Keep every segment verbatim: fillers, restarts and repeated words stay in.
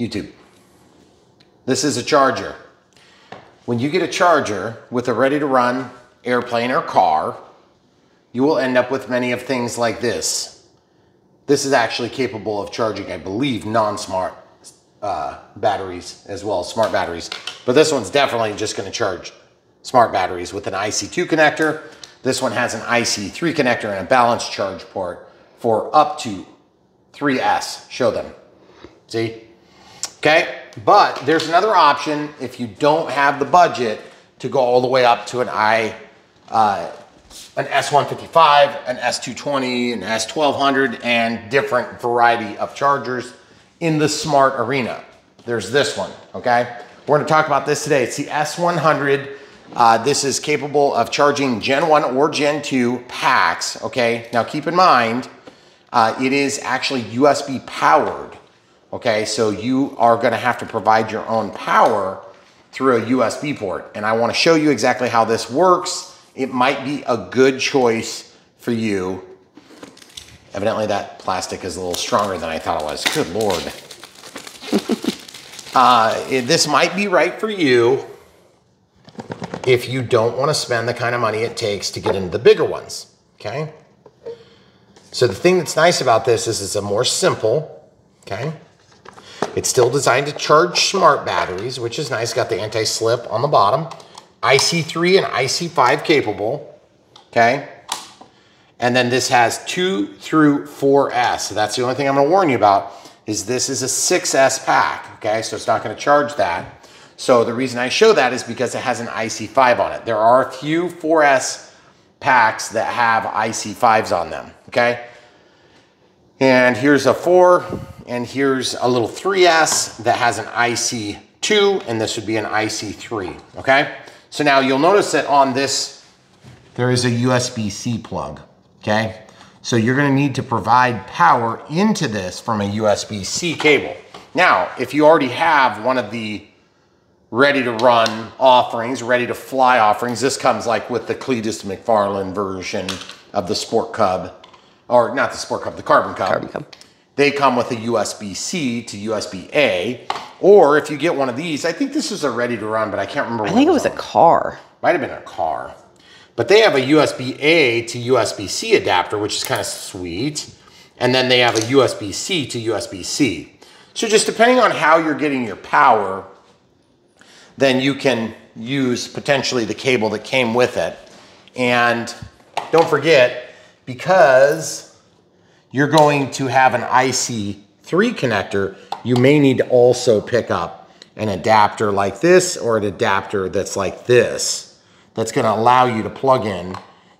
YouTube. This is a charger. When you get a charger with a ready to run airplane or car, you will end up with many of things like this. This is actually capable of charging, I believe, non-smart uh, batteries as well as smart batteries. But this one's definitely just gonna charge smart batteries with an I C two connector. This one has an I C three connector and a balance charge port for up to three amps. Show them. See? Okay, but there's another option if you don't have the budget to go all the way up to an I, uh, an S one fifty-five, an S two twenty, an S twelve hundred, and different variety of chargers in the smart arena. There's this one, okay? We're gonna talk about this today. It's the S one hundred. Uh, this is capable of charging Gen one or Gen two packs, okay? Now keep in mind, uh, it is actually U S B powered, okay? So you are gonna have to provide your own power through a U S B port. And I wanna show you exactly how this works. It might be a good choice for you. Evidently that plastic is a little stronger than I thought it was. Good Lord. uh, it, this might be right for you if you don't want to spend the kind of money it takes to get into the bigger ones, okay? So the thing that's nice about this is it's a more simple, okay? It's still designed to charge smart batteries, which is nice. Got the anti-slip on the bottom. I C three and I C five capable, okay? And then this has two through four amps. So that's the only thing I'm going to warn you about is this is a six amp pack, okay? So it's not going to charge that. So the reason I show that is because it has an I C five on it. There are a few four amp packs that have I C fives on them, okay? And here's a four, and here's a little three amp that has an I C two, and this would be an I C three, okay? So now you'll notice that on this, there is a U S B C plug, okay? So you're gonna need to provide power into this from a U S B C cable. Now, if you already have one of the ready to run offerings, ready to fly offerings. This comes like with the Cletus McFarlane version of the Sport Cub, or not the Sport Cub, the Carbon Cub. Carbon Cub. They come with a U S B C to U S B A, or if you get one of these, I think this is a ready to run, but I can't remember. I think it was a car. Might have been a car. But they have a U S B A to U S B C adapter, which is kind of sweet. And then they have a U S B C to U S B C. So just depending on how you're getting your power, then you can use potentially the cable that came with it. And don't forget, because you're going to have an I C three connector, you may need to also pick up an adapter like this or an adapter that's like this, that's gonna allow you to plug in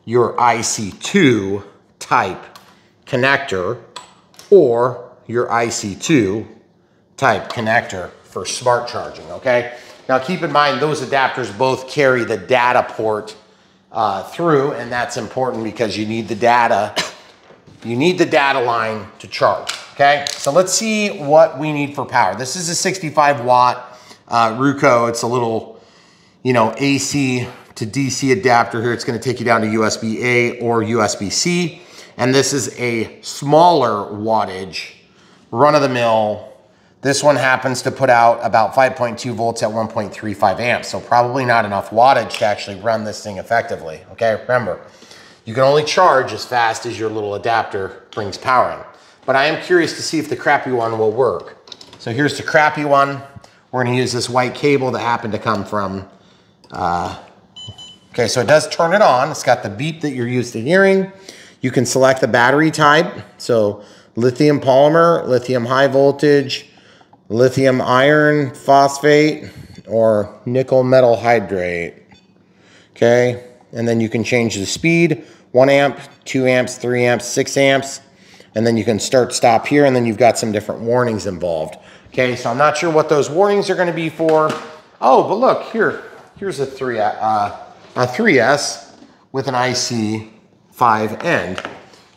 your I C two type connector or your I C two type connector for smart charging, okay? Now keep in mind, those adapters both carry the data port uh, through, and that's important because you need the data, you need the data line to charge, okay? So let's see what we need for power. This is a sixty-five watt uh, Ruko. It's a little, you know, A C to D C adapter here. It's gonna take you down to U S B A or U S B C. And this is a smaller wattage, run of the mill. This one happens to put out about five point two volts at one point three five amps. So probably not enough wattage to actually run this thing effectively, okay? Remember, you can only charge as fast as your little adapter brings power in. But I am curious to see if the crappy one will work. So here's the crappy one. We're gonna use this white cable that happened to come from, uh, okay, so it does turn it on. It's got the beep that you're used to hearing. You can select the battery type. So lithium polymer, lithium high voltage, lithium iron phosphate, or nickel metal hydrate, okay? And then you can change the speed, one amp, two amps, three amps, six amps, and then you can start, stop here, and then you've got some different warnings involved. Okay, so I'm not sure what those warnings are gonna be for. Oh, but look, here, here's a, three, uh, a three amp with an I C five end.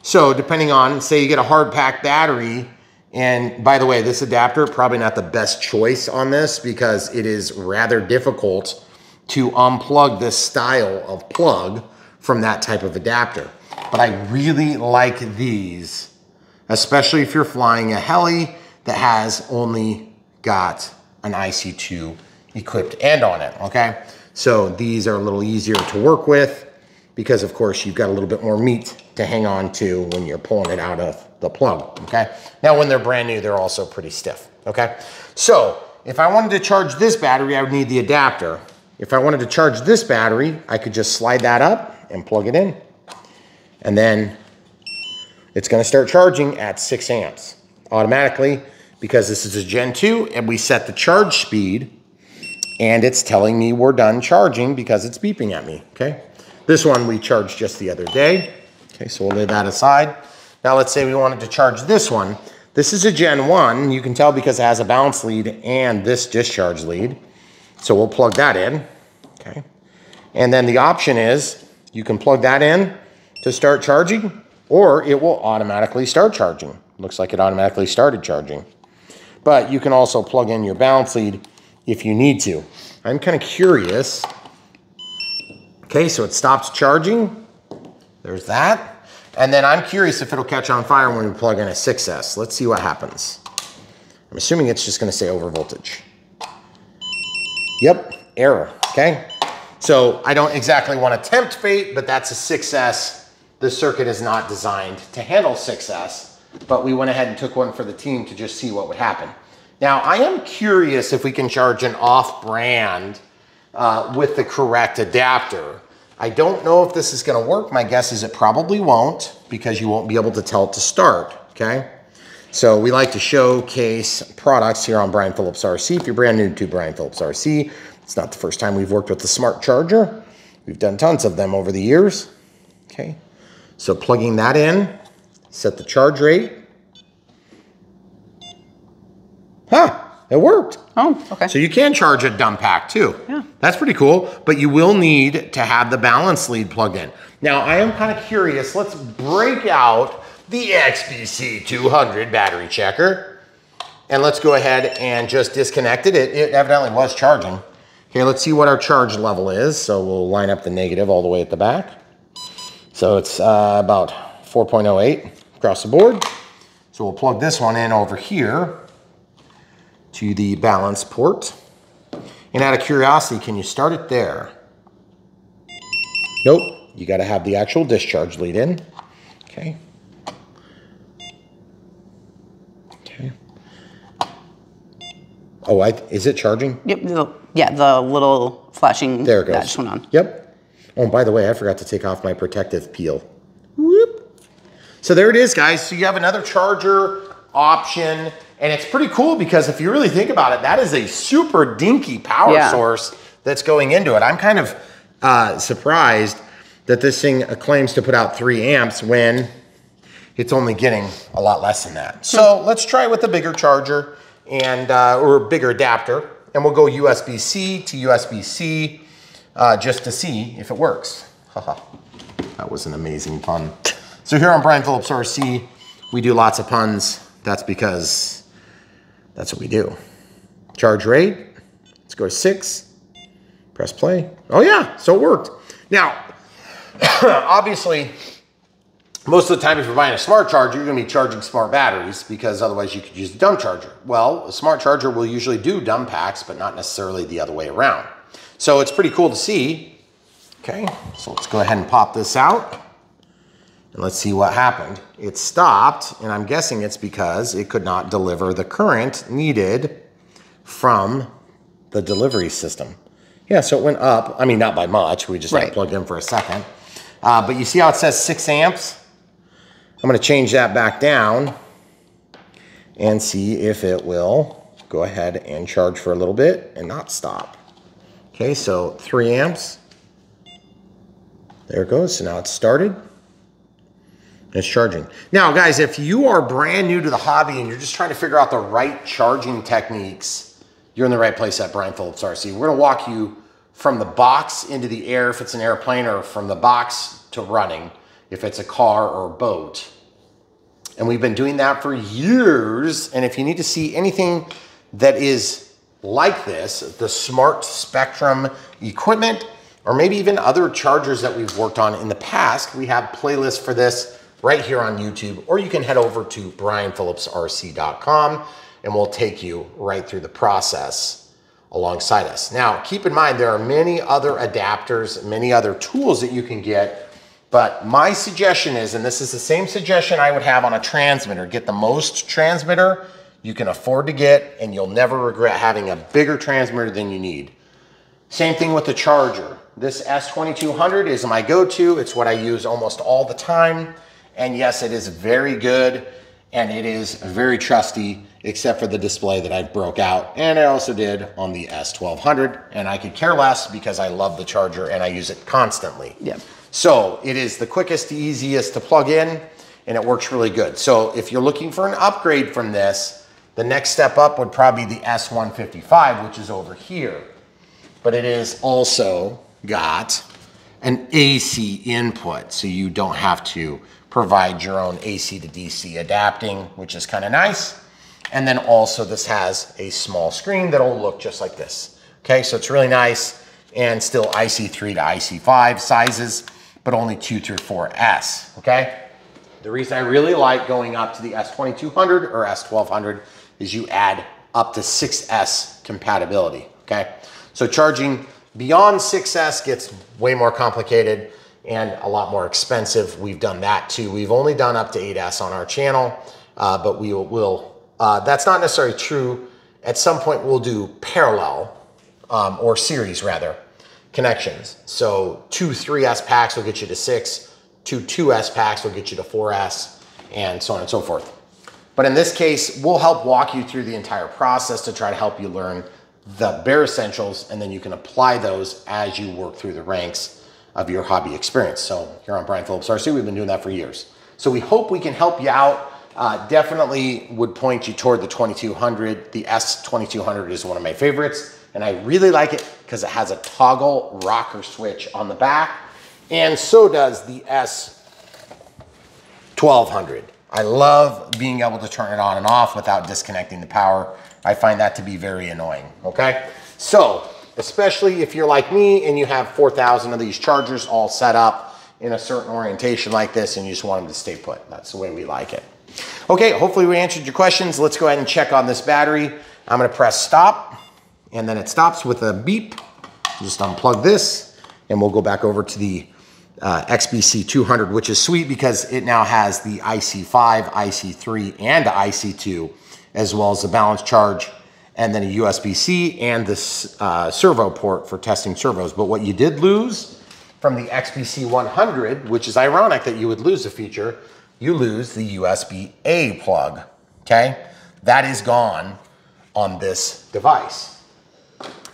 So depending on, say you get a hard pack battery. And by the way, this adapter, probably not the best choice on this because it is rather difficult to unplug this style of plug from that type of adapter. But I really like these, especially if you're flying a heli that has only got an I C two equipped end on it, okay? So these are a little easier to work with because of course you've got a little bit more meat to hang on to when you're pulling it out of the plug, okay? Now when they're brand new, they're also pretty stiff, okay? So if I wanted to charge this battery, I would need the adapter. If I wanted to charge this battery, I could just slide that up and plug it in. And then it's gonna start charging at six amps automatically because this is a Gen two and we set the charge speed and it's telling me we're done charging because it's beeping at me, okay? This one we charged just the other day. Okay, so we'll leave that aside. Now let's say we wanted to charge this one. This is a Gen one, you can tell because it has a bounce lead and this discharge lead. So we'll plug that in, okay? And then the option is you can plug that in to start charging or it will automatically start charging. Looks like it automatically started charging. But you can also plug in your bounce lead if you need to. I'm kind of curious. Okay, so it stops charging. There's that. And then I'm curious if it'll catch on fire when we plug in a six S. Let's see what happens. I'm assuming it's just gonna say over voltage. Yep, error, okay? So I don't exactly want to tempt fate, but that's a six S. The circuit is not designed to handle six S, but we went ahead and took one for the team to just see what would happen. Now I am curious if we can charge an off-brand uh, with the correct adapter. I don't know if this is going to work. My guess is it probably won't because you won't be able to tell it to start, okay? So we like to showcase products here on Brian Phillips R C. If you're brand new to Brian Phillips R C, it's not the first time we've worked with the smart charger. We've done tons of them over the years. Okay, so plugging that in, set the charge rate. Huh, it worked. Oh, okay. So you can charge a dumb pack too. Yeah. That's pretty cool, but you will need to have the balance lead plugged in. Now I am kind of curious, let's break out the X B C two hundred battery checker and let's go ahead and just disconnect it. It, it evidently was charging. Okay, let's see what our charge level is. So we'll line up the negative all the way at the back. So it's uh, about four point oh eight across the board. So we'll plug this one in over here to the balance port. And out of curiosity, can you start it there? Nope, you gotta have the actual discharge lead in, okay. Okay. Oh, I, is it charging? Yep. Yeah, the little flashing there it goes. That just went on. Yep. Oh, and by the way, I forgot to take off my protective peel. Whoop. So there it is, guys. So you have another charger option, and it's pretty cool because if you really think about it, that is a super dinky power yeah. source that's going into it. I'm kind of uh, surprised that this thing claims to put out three amps when it's only getting a lot less than that. So let's try with a bigger charger and uh, or a bigger adapter. And we'll go U S B C to U S B C uh, just to see if it works. Haha, that was an amazing pun. So here on Brian Phillips R C, we do lots of puns. That's because that's what we do. Charge rate, let's go to six, press play. Oh yeah, so it worked. Now, obviously, most of the time if you're buying a smart charger, you're gonna be charging smart batteries because otherwise you could use a dumb charger. Well, a smart charger will usually do dumb packs, but not necessarily the other way around. So it's pretty cool to see. Okay, so let's go ahead and pop this out and let's see what happened. It stopped, and I'm guessing it's because it could not deliver the current needed from the delivery system. Yeah, so it went up. I mean, not by much. We just had it plugged in for a second. Uh, but you see how it says six amps? I'm gonna change that back down and see if it will go ahead and charge for a little bit and not stop. Okay, so three amps. There it goes, so now it's started. It's charging. Now guys, if you are brand new to the hobby and you're just trying to figure out the right charging techniques, you're in the right place at Brian Phillips R C. We're gonna walk you from the box into the air if it's an airplane or from the box to running if it's a car or a boat. And we've been doing that for years. And if you need to see anything that is like this, the smart Spektrum equipment, or maybe even other chargers that we've worked on in the past, we have playlists for this right here on YouTube, or you can head over to brian phillips R C dot com and we'll take you right through the process alongside us. Now, keep in mind, there are many other adapters, many other tools that you can get, but my suggestion is, and this is the same suggestion I would have on a transmitter, get the most transmitter you can afford to get, and you'll never regret having a bigger transmitter than you need. Same thing with the charger. This S twenty-two hundred is my go-to. It's what I use almost all the time. And yes, it is very good and it is very trusty, except for the display that I broke out. And I also did on the S twelve hundred, and I could care less because I love the charger and I use it constantly. Yeah. So it is the quickest, easiest to plug in, and it works really good. So if you're looking for an upgrade from this, the next step up would probably be the S one fifty-five, which is over here. But it is also got an A C input, so you don't have to provide your own A C to D C adapting, which is kind of nice. And then also this has a small screen that'll look just like this. Okay, so it's really nice, and still I C three to I C five sizes, but only two through four S, okay? The reason I really like going up to the S twenty-two hundred or S twelve hundred is you add up to six S compatibility, okay? So charging beyond six S gets way more complicated and a lot more expensive. We've done that too. We've only done up to eight S on our channel, uh, but we will, uh, that's not necessarily true. At some point we'll do parallel um, or series rather connections. So two three S packs will get you to six, two two S packs will get you to four S, and so on and so forth. But in this case, we'll help walk you through the entire process to try to help you learn the bare essentials, and then you can apply those as you work through the ranks of your hobby experience. So here on Brian Phillips R C, we've been doing that for years. So we hope we can help you out. Uh, definitely would point you toward the twenty-two hundred. The S twenty-two hundred is one of my favorites, and I really like it because it has a toggle rocker switch on the back, and so does the S twelve hundred. I love being able to turn it on and off without disconnecting the power. I find that to be very annoying, okay? So, especially if you're like me and you have four thousand of these chargers all set up in a certain orientation like this and you just want them to stay put. That's the way we like it. Okay, hopefully we answered your questions. Let's go ahead and check on this battery. I'm gonna press stop, and then it stops with a beep. Just unplug this and we'll go back over to the uh, X B C two hundred, which is sweet because it now has the I C five, I C three, and the I C two, as well as the balance charge, and then a U S B C and this uh, servo port for testing servos. But what you did lose from the X B C one hundred, which is ironic that you would lose a feature, you lose the U S B A plug, okay? That is gone on this device.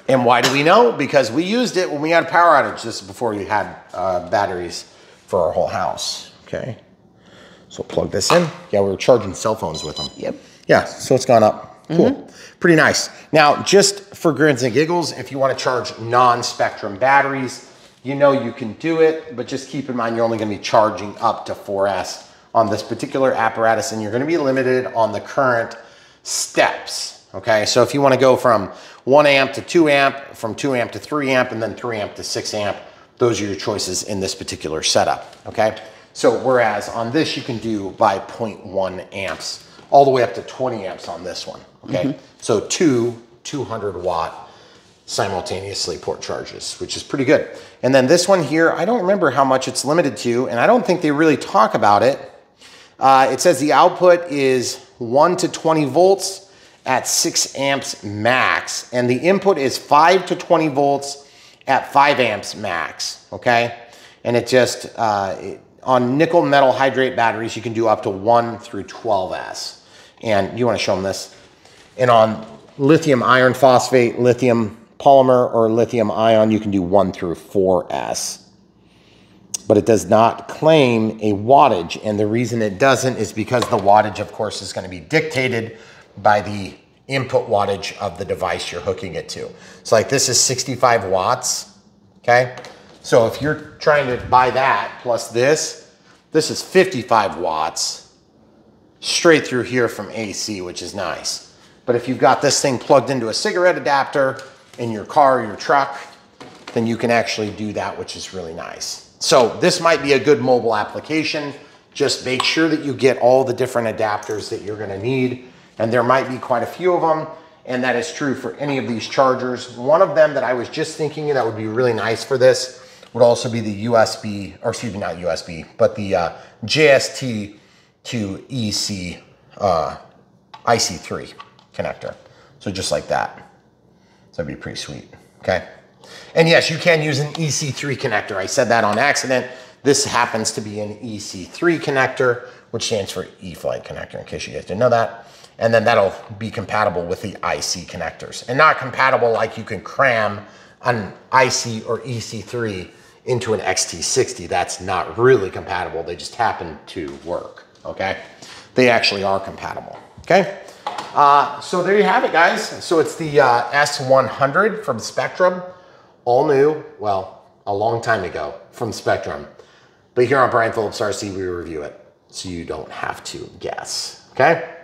And why do we know? Because we used it when we had a power outage. This is before we had uh, batteries for our whole house, okay? So plug this in. Yeah, we were charging cell phones with them. Yep. Yeah, so it's gone up. Cool, mm-hmm. Pretty nice. Now, just for grins and giggles, if you want to charge non-Spektrum batteries, you know you can do it, but just keep in mind you're only going to be charging up to four S on this particular apparatus, and you're going to be limited on the current steps, okay? So if you want to go from one amp to two amp, from two amp to three amp, and then three amp to six amp, those are your choices in this particular setup, okay? So whereas on this you can do by zero point one amps all the way up to twenty amps on this one, okay? Mm-hmm. So two two hundred watt simultaneously port charges, which is pretty good. And then this one here, I don't remember how much it's limited to, and I don't think they really talk about it. Uh, it says the output is one to twenty volts at six amps max, and the input is five to twenty volts at five amps max, okay? And it just, uh, it, on nickel metal hydrate batteries, you can do up to one through twelve S. And you wanna show them this. And on lithium iron phosphate, lithium polymer, or lithium ion, you can do one through four S. But it does not claim a wattage. And the reason it doesn't is because the wattage, of course, is gonna be dictated by the input wattage of the device you're hooking it to. So like this is sixty-five watts, okay? So if you're trying to buy that plus this, this is fifty-five watts straight through here from A C, which is nice. But if you've got this thing plugged into a cigarette adapter in your car or your truck, then you can actually do that, which is really nice. So this might be a good mobile application. Just make sure that you get all the different adapters that you're gonna need and there might be quite a few of them, and that is true for any of these chargers. One of them that I was just thinking that would be really nice for this would also be the U S B, or excuse me, not U S B, but the uh, J S T to E C, uh, I C three connector. So just like that. So that'd be pretty sweet, okay? And yes, you can use an E C three connector. I said that on accident. This happens to be an E C three connector, which stands for E-Flight connector, in case you guys didn't know that. And then that'll be compatible with the I C connectors. And not compatible like you can cram an I C or E C three into an X T sixty. That's not really compatible. They just happen to work, okay? They actually are compatible, okay? Uh, so there you have it, guys. So it's the uh, S one hundred from Spektrum, all new, well, a long time ago from Spektrum. But here on Brian Phillips R C, we review it so you don't have to guess, okay?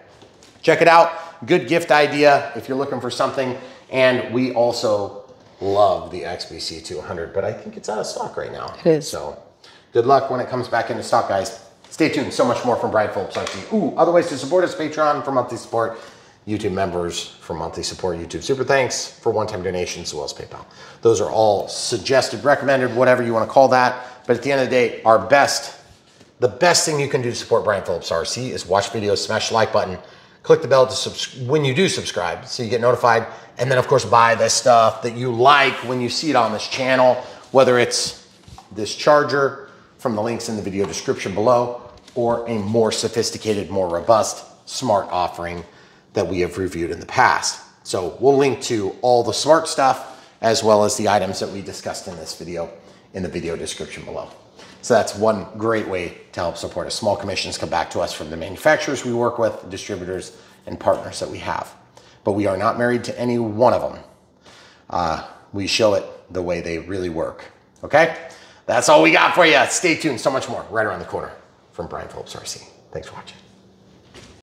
Check it out, good gift idea if you're looking for something. And we also love the X B C two hundred, but I think it's out of stock right now. It is. So good luck when it comes back into stock, guys. Stay tuned, so much more from Brian Phillips R C. Ooh, other ways to support us: Patreon for monthly support, YouTube members for monthly support, YouTube super thanks for one-time donations, as well as PayPal. Those are all suggested, recommended, whatever you want to call that. But at the end of the day, our best, the best thing you can do to support Brian Phillips R C is watch videos, smash the like button, click the bell to subscribe when you do subscribe so you get notified. And then of course, buy the stuff that you like when you see it on this channel, whether it's this charger from the links in the video description below, or a more sophisticated, more robust, smart offering that we have reviewed in the past. So we'll link to all the smart stuff as well as the items that we discussed in this video in the video description below. So that's one great way to help support us. Small commissions come back to us from the manufacturers we work with, distributors, and partners that we have. But we are not married to any one of them. Uh, we show it the way they really work, okay? That's all we got for you. Stay tuned, so much more right around the corner from Brian Phillips R C. Thanks for watching.